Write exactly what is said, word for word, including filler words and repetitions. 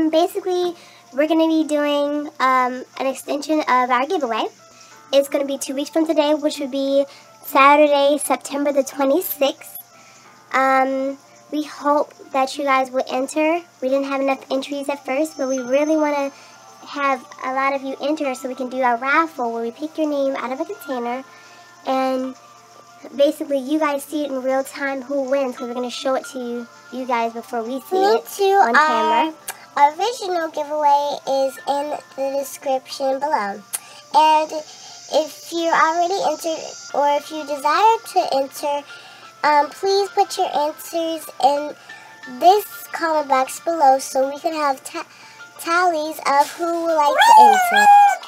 um, basically we're going to be doing um, an extension of our giveaway. It's going to be two weeks from today, which would be Saturday, September the twenty-sixth. Um, we hope that you guys will enter. We didn't have enough entries at first, but we really want to have a lot of you enter so we can do our raffle where we pick your name out of a container, and basically you guys see it in real time who wins, because we're going to show it to you you guys before we see it on camera. Our original giveaway is in the description below, and if you already entered or if you desire to enter, um, please put your answers in this comment box below so we can have ta tallies of who would like to enter.